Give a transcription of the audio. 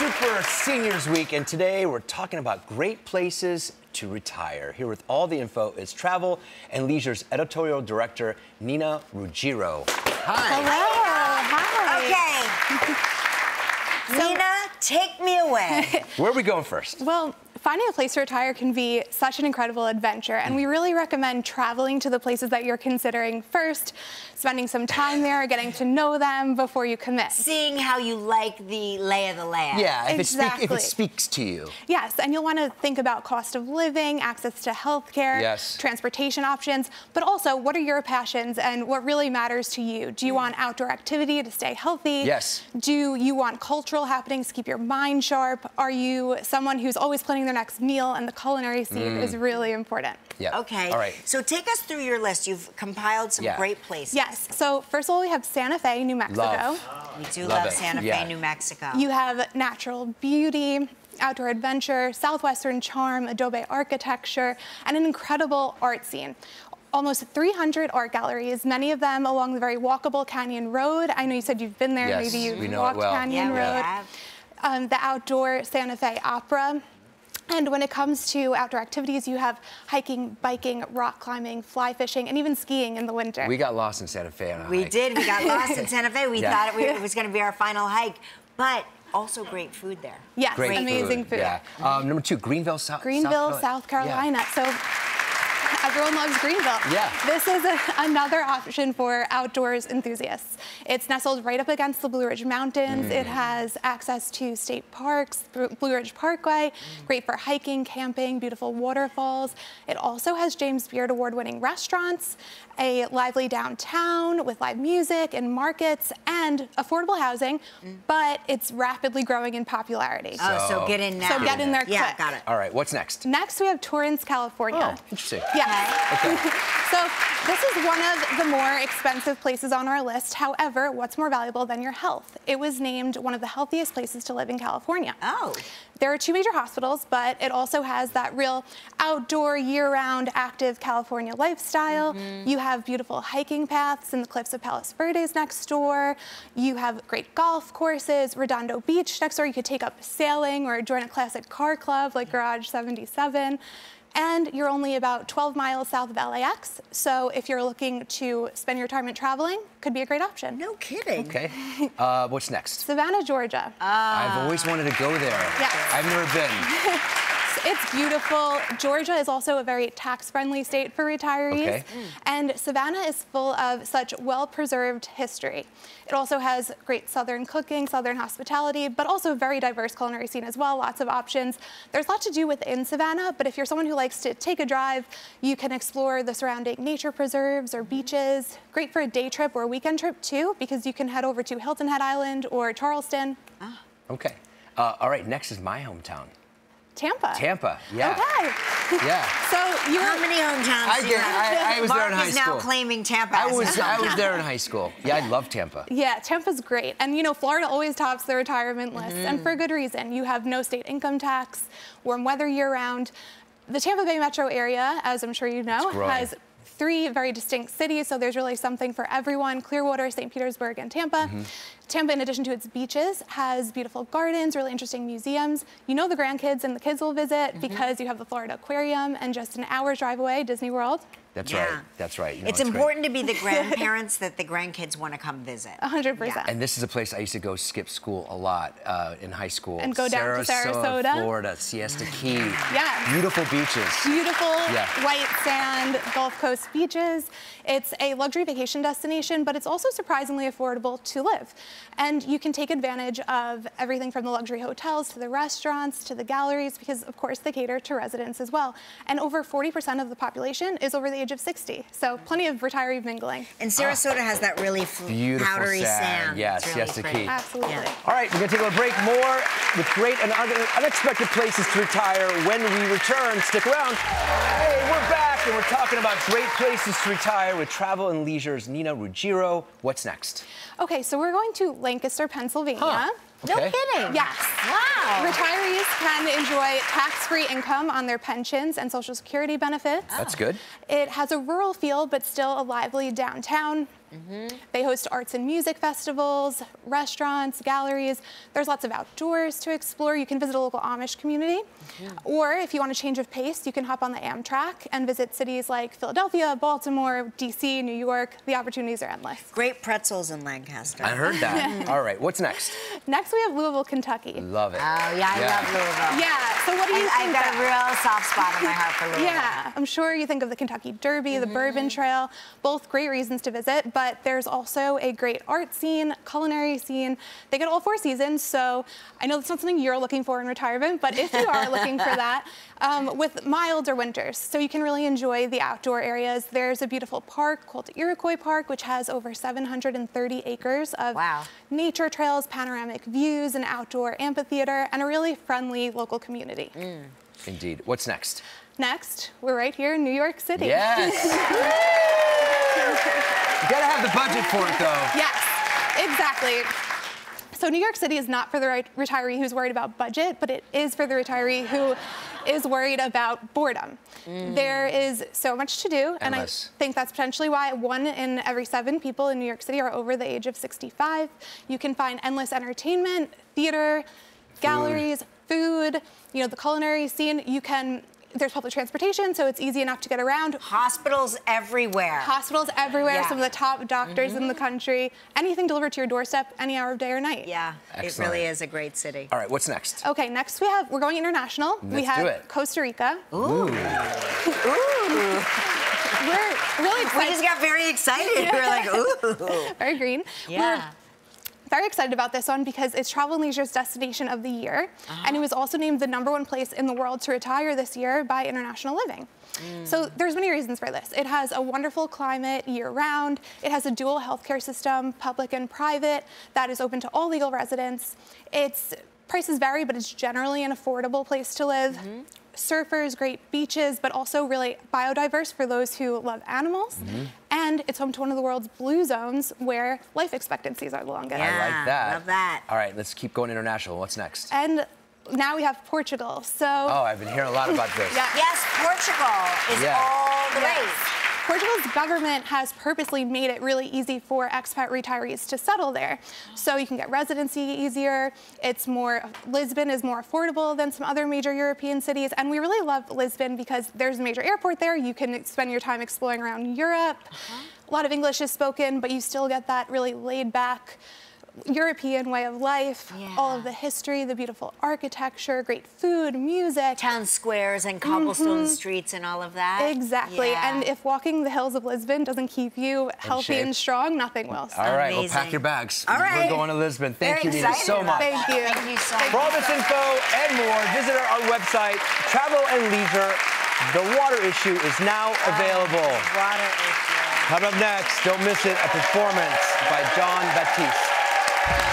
Super Seniors Week, and today we're talking about great places to retire. Here with all the info is Travel and Leisure's editorial director, Nina Ruggiero. Hi. Hello. Hi. Okay. Nina, take me away. Where are we going first? Well, finding a place to retire can be such an incredible adventure, and we really recommend traveling to the places that you're considering first, spending some time there, getting to know them before you commit. Seeing how you like the lay of the land. Yeah, if it speaks to you. Yes, and you'll want to think about cost of living, access to healthcare, transportation options, but also what are your passions and what really matters to you? Do you want outdoor activity to stay healthy? Yes. Do you want cultural happenings to keep your mind sharp? Are you someone who's always planning their next meal? And the culinary scene is really important. Yeah. Okay. All right. So take us through your list. You've compiled some great places. Yes. So first of all, we have Santa Fe, New Mexico. We do love Santa Fe, New Mexico. You have natural beauty, outdoor adventure, southwestern charm, adobe architecture, and an incredible art scene. Almost 300 art galleries, many of them along the very walkable Canyon Road. I know you said you've been there. Yes, maybe you've walked Canyon Road. Yeah. The outdoor Santa Fe Opera. And when it comes to outdoor activities, you have hiking, biking, rock climbing, fly fishing, and even skiing in the winter. We got lost in Santa Fe on a hike. Did. We got lost in Santa Fe. We thought it was going to be our final hike, but also great food there. Yes, great amazing food. Yeah. Number two, Greenville, South Carolina. Yeah. So. Everyone loves Greenville. Yeah. This is another option for outdoors enthusiasts. It's nestled right up against the Blue Ridge Mountains. It has access to state parks, Blue Ridge Parkway, great for hiking, camping, beautiful waterfalls. It also has James Beard award-winning restaurants, a lively downtown with live music and markets, and affordable housing, but it's rapidly growing in popularity. Oh, so get in now. So get in there quick. Yeah, got it. All right, what's next? Next, we have Torrance, California. Oh, interesting. Yeah. Okay. So this is one of the more expensive places on our list. However, what's more valuable than your health? It was named one of the healthiest places to live in California. Oh. There are two major hospitals, but it also has that real outdoor, year-round, active California lifestyle. You have beautiful hiking paths in the cliffs of Palos Verdes next door. You have great golf courses, Redondo Beach next door. You could take up sailing or join a classic car club like Garage 77. And you're only about 12 miles south of LAX, so if you're looking to spend your retirement traveling, could be a great option. No kidding. Okay. What's next? Savannah, Georgia. I've always wanted to go there. Yes. I've never been. It's beautiful. Georgia is also a very tax-friendly state for retirees. Okay. And Savannah is full of such well-preserved history. It also has great southern cooking, southern hospitality, but also a very diverse culinary scene as well, lots of options. There's a lot to do within Savannah, but if you're someone who likes to take a drive, you can explore the surrounding nature preserves or beaches. Great for a day trip or a weekend trip, too, because you can head over to Hilton Head Island or Charleston. Okay. All right, next is my hometown. Tampa. Tampa, yeah. Okay. Yeah. So you were how many hometowns? I was Mark there in high school. Mark is now claiming Tampa. I was there in high school. Yeah, I love Tampa. Yeah, Tampa's great, and you know Florida always tops the retirement list, and for good reason. You have no state income tax, warm weather year-round. The Tampa Bay metro area, as I'm sure you know, has three very distinct cities, so there's really something for everyone. Clearwater, St. Petersburg, and Tampa. Tampa, in addition to its beaches, has beautiful gardens, really interesting museums. You know the grandkids and the kids will visit because you have the Florida Aquarium and just an hour's drive away, Disney World. That's right. That's right. You know, it's important to be the grandparents that the grandkids want to come visit. 100%. Yeah. And this is a place I used to go skip school a lot in high school. And go down to Sarasota, Florida, Siesta Key. Yeah. Beautiful beaches. Beautiful white sand, Gulf Coast beaches. It's a luxury vacation destination, but it's also surprisingly affordable to live. And you can take advantage of everything from the luxury hotels to the restaurants to the galleries, because of course they cater to residents as well. And over 40% of the population is over the age of 60, so plenty of retiree mingling. And Sarasota has that really powdery sand. Yes, really the key. Absolutely. Yeah. All right, we're going to take a break. More with great and unexpected places to retire when we return. Stick around. Hey, we're back, and we're talking about great places to retire with Travel and Leisure's Nina Ruggiero. What's next? Okay, so we're going to Lancaster, Pennsylvania. Okay. No kidding. Yes. Wow. Retirees can enjoy tax-free income on their pensions and Social Security benefits. That's good. It has a rural feel, but still a lively downtown. Mm-hmm. They host arts and music festivals, restaurants, galleries. There's lots of outdoors to explore. You can visit a local Amish community. Mm-hmm. Or if you want a change of pace, you can hop on the Amtrak and visit cities like Philadelphia, Baltimore, DC, New York. The opportunities are endless. Great pretzels in Lancaster. I heard that. All right, what's next? Next we have Louisville, Kentucky. Love it. Oh, yeah, I love Louisville. Yeah, so what do you think? I've got a real soft spot in my heart for Louisville. Yeah, I'm sure you think of the Kentucky Derby, mm-hmm. the Bourbon Trail, both great reasons to visit, but there's also a great art scene, culinary scene. They get all four seasons, so I know that's not something you're looking for in retirement, but if you are looking for that, with milder winters, so you can really enjoy the outdoor areas. There's a beautiful park called Iroquois Park, which has over 730 acres of nature trails, panoramic views, an outdoor amphitheater, and a really friendly local community. Mm. Indeed. What's next? Next, we're right here in New York City. Yes! You gotta have the budget for it, though. Yes, exactly. So New York City is not for the retiree who's worried about budget, but it is for the retiree who is worried about boredom. Mm. There is so much to do, and I think that's potentially why 1 in every 7 people in New York City are over the age of 65. You can find endless entertainment, theater, galleries, food, you know, the culinary scene. You can... There's public transportation, so it's easy enough to get around. Hospitals everywhere. Hospitals everywhere, some of the top doctors in the country. Anything delivered to your doorstep, any hour of day or night. Yeah, excellent. It really is a great city. All right, what's next? Okay, next we have, we're going international. Let's do it. Costa Rica. Ooh. Ooh. We're really excited. We just got very excited. We were like, ooh. Very green. Yeah. We're very excited about this one because it's Travel and Leisure's Destination of the Year, and it was also named the #1 place in the world to retire this year by International Living. Mm. So there's many reasons for this. It has a wonderful climate year-round. It has a dual healthcare system, public and private, that is open to all legal residents. Its prices vary, but it's generally an affordable place to live. Mm-hmm. Surfers, great beaches, but also really biodiverse for those who love animals. Mm-hmm. And it's home to one of the world's blue zones where life expectancies are the longest. Yeah, I like that. Love that. All right, let's keep going international. What's next? And now we have Portugal. So I've been hearing a lot about this. Yes, Portugal is all the rage. Portugal's government has purposely made it really easy for expat retirees to settle there. So you can get residency easier. It's more, Lisbon is more affordable than some other major European cities. And we really love Lisbon because there's a major airport there. You can spend your time exploring around Europe. A lot of English is spoken, but you still get that really laid back European way of life, all of the history, the beautiful architecture, great food, music. Town squares and cobblestone streets and all of that. Exactly. Yeah. And if walking the hills of Lisbon doesn't keep you healthy and strong, nothing will. So. All right, well, pack your bags. All right. We're going to Lisbon. Thank you, Nina, so much. Thank you. Thank you so much. For all this info and more, visit our website, Travel and Leisure. The water issue is now available. Water issue. Coming up next, don't miss it, a performance by John Batiste.